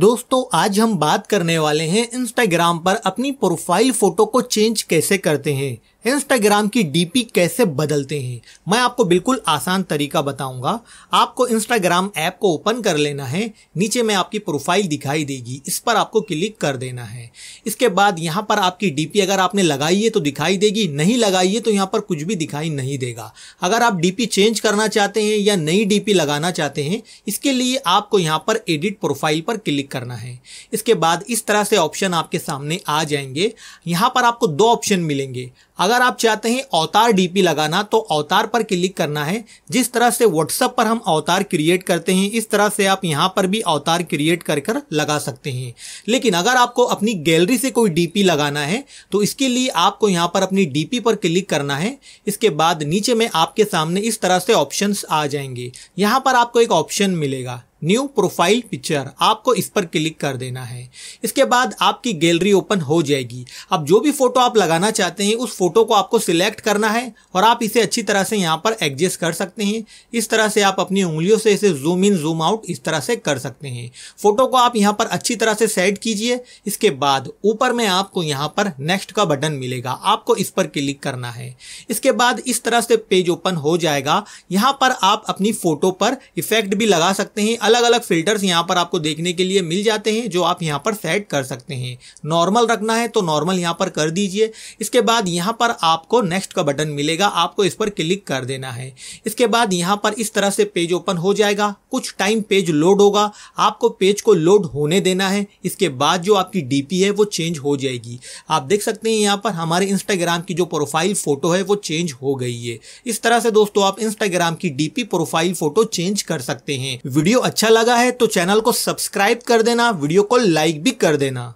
दोस्तों आज हम बात करने वाले हैं इंस्टाग्राम पर अपनी प्रोफाइल फोटो को चेंज कैसे करते हैं, इंस्टाग्राम की डीपी कैसे बदलते हैं। मैं आपको बिल्कुल आसान तरीका बताऊंगा। आपको इंस्टाग्राम ऐप को ओपन कर लेना है, नीचे में आपकी प्रोफाइल दिखाई देगी, इस पर आपको क्लिक कर देना है। इसके बाद यहाँ पर आपकी डीपी अगर आपने लगाई है तो दिखाई देगी, नहीं लगाई है तो यहाँ पर कुछ भी दिखाई नहीं देगा। अगर आप डीपी चेंज करना चाहते हैं या नई डीपी लगाना चाहते हैं, इसके लिए आपको यहाँ पर एडिट प्रोफाइल पर क्लिक करना है। इसके बाद इस तरह से ऑप्शन आपके सामने आ जाएंगे। यहाँ पर आपको दो ऑप्शन मिलेंगे। अगर आप चाहते हैं अवतार डीपी लगाना तो अवतार पर क्लिक करना है। जिस तरह से व्हाट्सएप पर हम अवतार क्रिएट करते हैं, इस तरह से आप यहाँ पर भी अवतार क्रिएट कर लगा सकते हैं। लेकिन अगर आपको अपनी गैलरी से कोई डीपी लगाना है तो इसके लिए आपको यहाँ पर अपनी डीपी पर क्लिक करना है। इसके बाद नीचे में आपके सामने इस तरह से ऑप्शंस आ जाएंगे। यहाँ पर आपको एक ऑप्शन मिलेगा न्यू प्रोफाइल पिक्चर, आपको इस पर क्लिक कर देना है। इसके बाद आपकी गैलरी ओपन हो जाएगी। अब जो भी फोटो आप लगाना चाहते हैं उस फोटो को आपको सिलेक्ट करना है और आप इसे अच्छी तरह से यहाँ पर एडजस्ट कर सकते हैं। इस तरह से आप अपनी उंगलियों से इसे जूम इन जूम आउट इस तरह से कर सकते हैं। फोटो को आप यहाँ पर अच्छी तरह से सेट कीजिए। इसके बाद ऊपर में आपको यहाँ पर नेक्स्ट का बटन मिलेगा, आपको इस पर क्लिक करना है। इसके बाद इस तरह से पेज ओपन हो जाएगा। यहाँ पर आप अपनी फोटो पर इफेक्ट भी लगा सकते हैं। अलग अलग फिल्टर्स यहाँ पर आपको देखने के लिए मिल जाते हैं जो आप यहाँ पर सेट कर सकते हैं। नॉर्मल रखना है तो नॉर्मल यहाँ पर कर दीजिए। इसके बाद यहाँ पर आपको नेक्स्ट का बटन मिलेगा, आपको इस पर क्लिक कर देना है। इसके बाद यहाँ पर इस तरह से पेज ओपन हो जाएगा। कुछ टाइम पेज लोड होगा, आपको पेज को लोड होने देना है। इसके बाद जो आपकी डीपी है वो चेंज हो जाएगी। आप देख सकते हैं यहाँ पर हमारे इंस्टाग्राम की जो प्रोफाइल फोटो है वो चेंज हो गई है। इस तरह से दोस्तों आप इंस्टाग्राम की डीपी प्रोफाइल फोटो चेंज कर सकते हैं। वीडियो अच्छा लगा है तो चैनल को सब्सक्राइब कर देना, वीडियो को लाइक भी कर देना।